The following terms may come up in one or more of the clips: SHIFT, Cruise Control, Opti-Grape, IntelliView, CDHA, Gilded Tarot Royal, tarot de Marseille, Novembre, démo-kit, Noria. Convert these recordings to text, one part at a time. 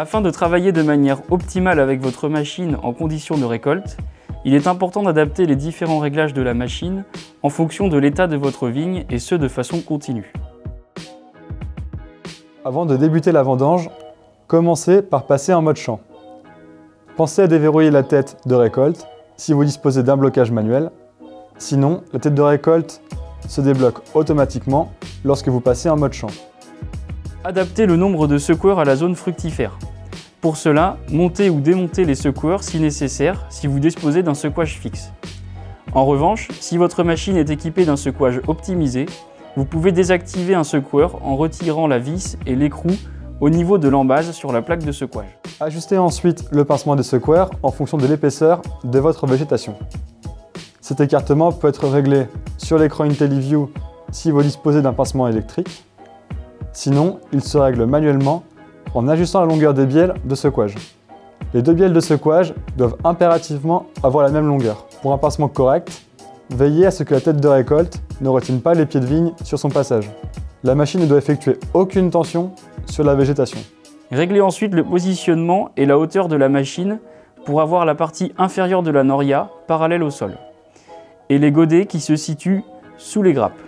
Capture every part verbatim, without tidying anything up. Afin de travailler de manière optimale avec votre machine en conditions de récolte, il est important d'adapter les différents réglages de la machine en fonction de l'état de votre vigne et ce de façon continue. Avant de débuter la vendange, commencez par passer en mode champ. Pensez à déverrouiller la tête de récolte si vous disposez d'un blocage manuel. Sinon, la tête de récolte se débloque automatiquement lorsque vous passez en mode champ. Adaptez le nombre de secoueurs à la zone fructifère. Pour cela, montez ou démontez les secoueurs si nécessaire si vous disposez d'un secouage fixe. En revanche, si votre machine est équipée d'un secouage optimisé, vous pouvez désactiver un secoueur en retirant la vis et l'écrou au niveau de l'embase sur la plaque de secouage. Ajustez ensuite le pincement des secoueurs en fonction de l'épaisseur de votre végétation. Cet écartement peut être réglé sur l'écran IntelliView si vous disposez d'un pincement électrique. Sinon, il se règle manuellement en ajustant la longueur des bielles de secouage. Les deux bielles de secouage doivent impérativement avoir la même longueur. Pour un pincement correct, veillez à ce que la tête de récolte ne retienne pas les pieds de vigne sur son passage. La machine ne doit effectuer aucune tension sur la végétation. Réglez ensuite le positionnement et la hauteur de la machine pour avoir la partie inférieure de la noria parallèle au sol et les godets qui se situent sous les grappes.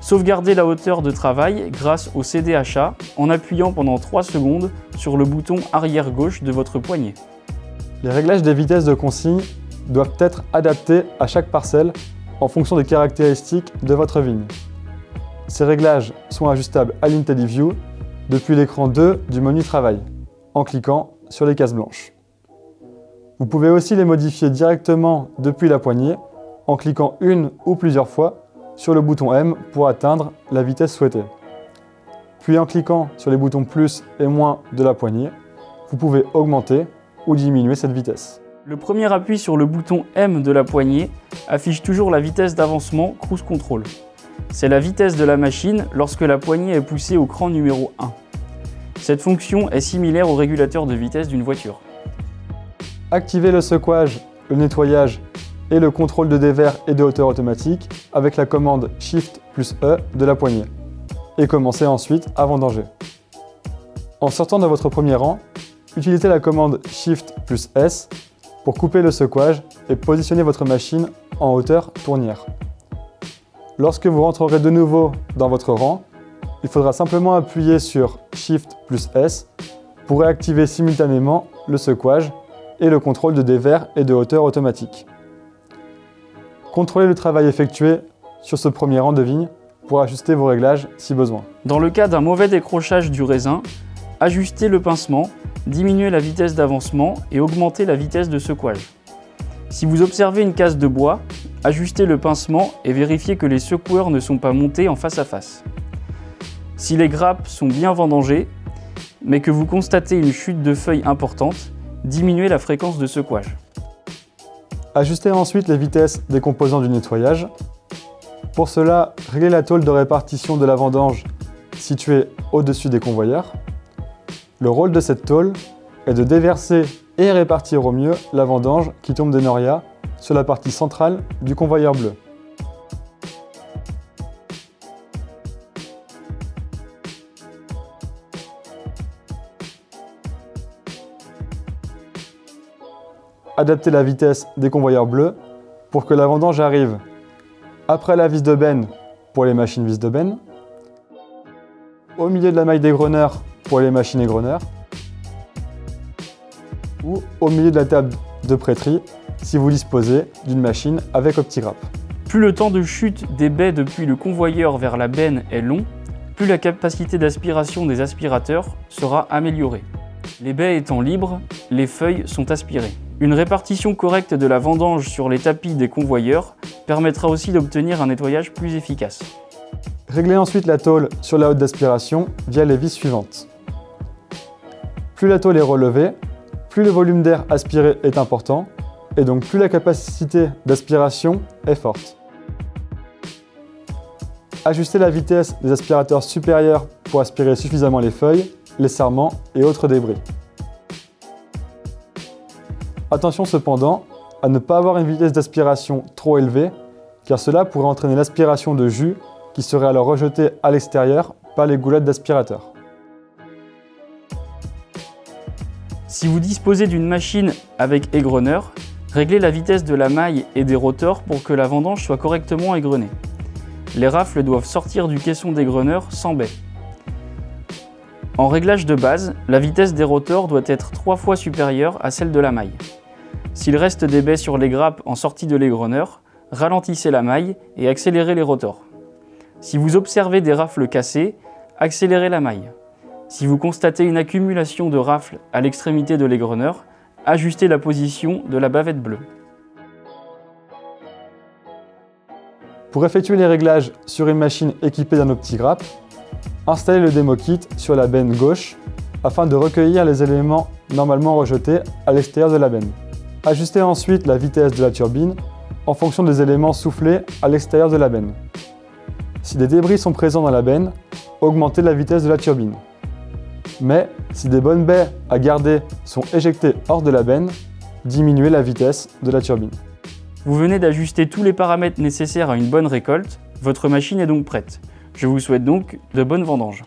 Sauvegardez la hauteur de travail grâce au C D H A en appuyant pendant trois secondes sur le bouton arrière gauche de votre poignet. Les réglages des vitesses de consigne doivent être adaptés à chaque parcelle en fonction des caractéristiques de votre vigne. Ces réglages sont ajustables à l'IntelliView depuis l'écran deux du menu Travail, en cliquant sur les cases blanches. Vous pouvez aussi les modifier directement depuis la poignée, en cliquant une ou plusieurs fois sur le bouton M pour atteindre la vitesse souhaitée. Puis en cliquant sur les boutons plus et moins de la poignée, vous pouvez augmenter ou diminuer cette vitesse. Le premier appui sur le bouton M de la poignée affiche toujours la vitesse d'avancement Cruise Control. C'est la vitesse de la machine lorsque la poignée est poussée au cran numéro un. Cette fonction est similaire au régulateur de vitesse d'une voiture. Activez le secouage, le nettoyage et le contrôle de dévers et de hauteur automatique avec la commande SHIFT plus E de la poignée et commencez ensuite à vendanger. En sortant de votre premier rang, utilisez la commande SHIFT plus S pour couper le secouage et positionner votre machine en hauteur tournière. Lorsque vous rentrerez de nouveau dans votre rang, il faudra simplement appuyer sur SHIFT plus S pour réactiver simultanément le secouage et le contrôle de dévers et de hauteur automatique. Contrôlez le travail effectué sur ce premier rang de vigne pour ajuster vos réglages si besoin. Dans le cas d'un mauvais décrochage du raisin, ajustez le pincement, diminuez la vitesse d'avancement et augmentez la vitesse de secouage. Si vous observez une case de bois, ajustez le pincement et vérifiez que les secoueurs ne sont pas montés en face à face. Si les grappes sont bien vendangées, mais que vous constatez une chute de feuilles importante, diminuez la fréquence de secouage. Ajustez ensuite les vitesses des composants du nettoyage. Pour cela, réglez la tôle de répartition de la vendange située au-dessus des convoyeurs. Le rôle de cette tôle est de déverser et répartir au mieux la vendange qui tombe des norias sur la partie centrale du convoyeur bleu. Adaptez la vitesse des convoyeurs bleus pour que la vendange arrive après la vis de benne pour les machines vis de benne, au milieu de la maille des greneurs pour les machines égreneurs, ou au milieu de la table de prêtrie si vous disposez d'une machine avec Opti-Grape. Plus le temps de chute des baies depuis le convoyeur vers la benne est long, plus la capacité d'aspiration des aspirateurs sera améliorée. Les baies étant libres, les feuilles sont aspirées. Une répartition correcte de la vendange sur les tapis des convoyeurs permettra aussi d'obtenir un nettoyage plus efficace. Réglez ensuite la tôle sur la haute d'aspiration via les vis suivantes. Plus la tôle est relevée, plus le volume d'air aspiré est important, et donc plus la capacité d'aspiration est forte. Ajustez la vitesse des aspirateurs supérieurs pour aspirer suffisamment les feuilles, les sarments et autres débris. Attention cependant à ne pas avoir une vitesse d'aspiration trop élevée, car cela pourrait entraîner l'aspiration de jus qui serait alors rejeté à l'extérieur par les goulottes d'aspirateur. Si vous disposez d'une machine avec égreneur, réglez la vitesse de la maille et des rotors pour que la vendange soit correctement égrenée. Les rafles doivent sortir du caisson d'égreneur sans baie. En réglage de base, la vitesse des rotors doit être trois fois supérieure à celle de la maille. S'il reste des baies sur les grappes en sortie de l'égreneur, ralentissez la maille et accélérez les rotors. Si vous observez des rafles cassées, accélérez la maille. Si vous constatez une accumulation de rafles à l'extrémité de l'égreneur, ajustez la position de la bavette bleue. Pour effectuer les réglages sur une machine équipée d'un Opti-Grape, installez le démo-kit sur la benne gauche afin de recueillir les éléments normalement rejetés à l'extérieur de la benne. Ajustez ensuite la vitesse de la turbine en fonction des éléments soufflés à l'extérieur de la benne. Si des débris sont présents dans la benne, augmentez la vitesse de la turbine. Mais si des bonnes baies à garder sont éjectées hors de la benne, diminuez la vitesse de la turbine. Vous venez d'ajuster tous les paramètres nécessaires à une bonne récolte, votre machine est donc prête. Je vous souhaite donc de bonnes vendanges.